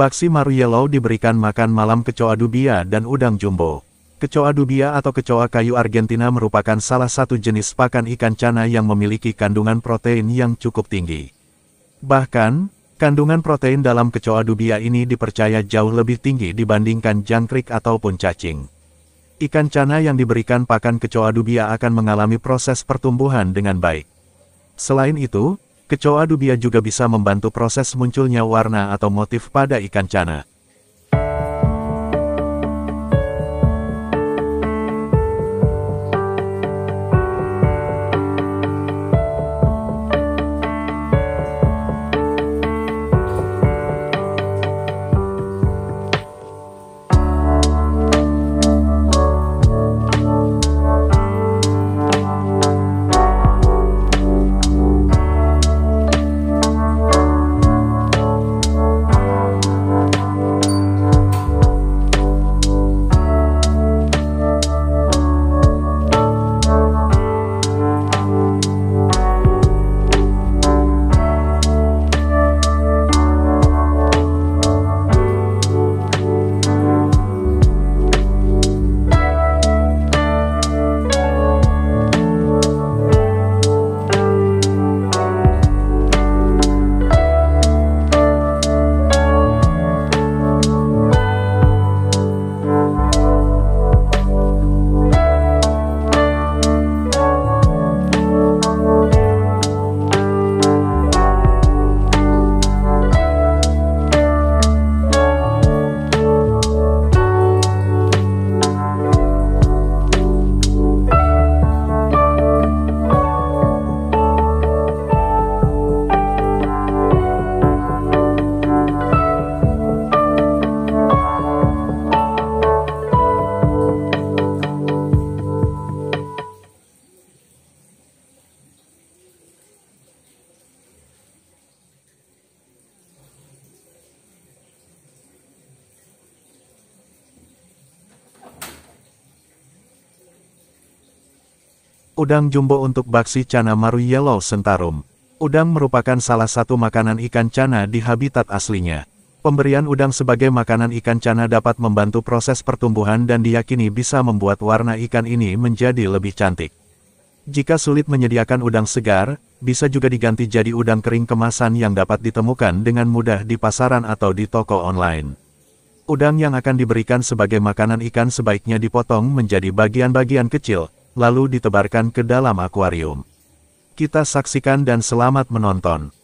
Baxi Maru Yellow diberikan makan malam kecoa dubia dan udang jumbo. Kecoa dubia atau kecoa kayu Argentina merupakan salah satu jenis pakan ikan Channa yang memiliki kandungan protein yang cukup tinggi. Bahkan, kandungan protein dalam kecoa dubia ini dipercaya jauh lebih tinggi dibandingkan jangkrik ataupun cacing. Ikan Channa yang diberikan pakan kecoa dubia akan mengalami proses pertumbuhan dengan baik. Selain itu, kecoa dubia juga bisa membantu proses munculnya warna atau motif pada ikan Channa. Udang jumbo untuk Baxi Channa Maru Yellow Sentarum. Udang merupakan salah satu makanan ikan Channa di habitat aslinya. Pemberian udang sebagai makanan ikan Channa dapat membantu proses pertumbuhan dan diyakini bisa membuat warna ikan ini menjadi lebih cantik. Jika sulit menyediakan udang segar, bisa juga diganti jadi udang kering kemasan yang dapat ditemukan dengan mudah di pasaran atau di toko online. Udang yang akan diberikan sebagai makanan ikan sebaiknya dipotong menjadi bagian-bagian kecil, lalu ditebarkan ke dalam akuarium. Kita saksikan dan selamat menonton.